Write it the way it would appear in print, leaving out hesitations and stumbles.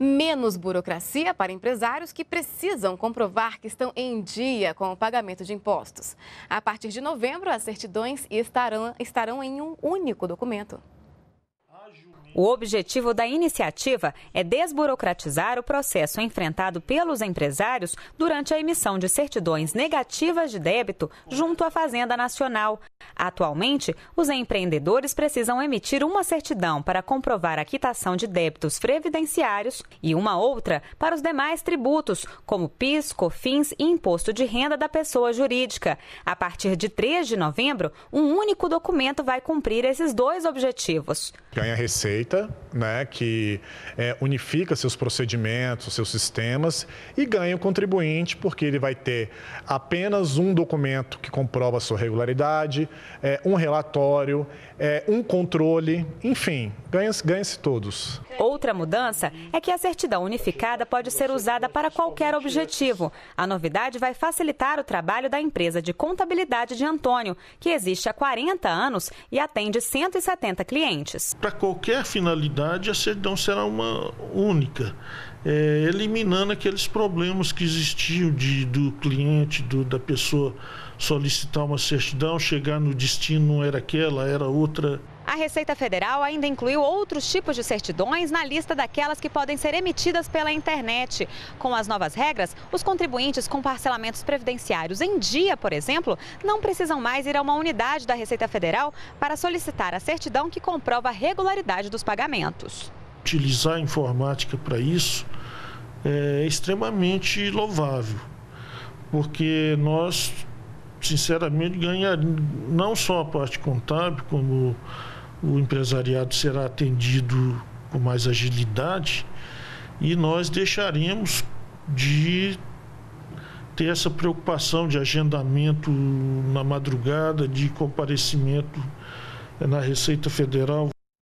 Menos burocracia para empresários que precisam comprovar que estão em dia com o pagamento de impostos. A partir de novembro, as certidões estarão em um único documento. O objetivo da iniciativa é desburocratizar o processo enfrentado pelos empresários durante a emissão de certidões negativas de débito junto à Fazenda Nacional. Atualmente, os empreendedores precisam emitir uma certidão para comprovar a quitação de débitos previdenciários e uma outra para os demais tributos, como PIS, COFINS e Imposto de Renda da Pessoa Jurídica. A partir de 3 de novembro, um único documento vai cumprir esses dois objetivos. Ganha receita, né, que unifica seus procedimentos, seus sistemas, e ganha o contribuinte, porque ele vai ter apenas um documento que comprova a sua regularidade, um relatório, um controle, enfim, ganha-se todos. Outra mudança é que a certidão unificada pode ser usada para qualquer objetivo. A novidade vai facilitar o trabalho da empresa de contabilidade de Antônio, que existe há 40 anos e atende 170 clientes. Para qualquer finalidade, a certidão será uma única, eliminando aqueles problemas que existiam do cliente, da pessoa solicitar uma certidão, chegar no destino, não era aquela, era outra. A Receita Federal ainda incluiu outros tipos de certidões na lista daquelas que podem ser emitidas pela internet. Com as novas regras, os contribuintes com parcelamentos previdenciários em dia, por exemplo, não precisam mais ir a uma unidade da Receita Federal para solicitar a certidão que comprova a regularidade dos pagamentos. Utilizar a informática para isso é extremamente louvável, porque nós, sinceramente, ganharíamos não só a parte contábil, como o empresariado será atendido com mais agilidade, e nós deixaremos de ter essa preocupação de agendamento na madrugada, de comparecimento na Receita Federal.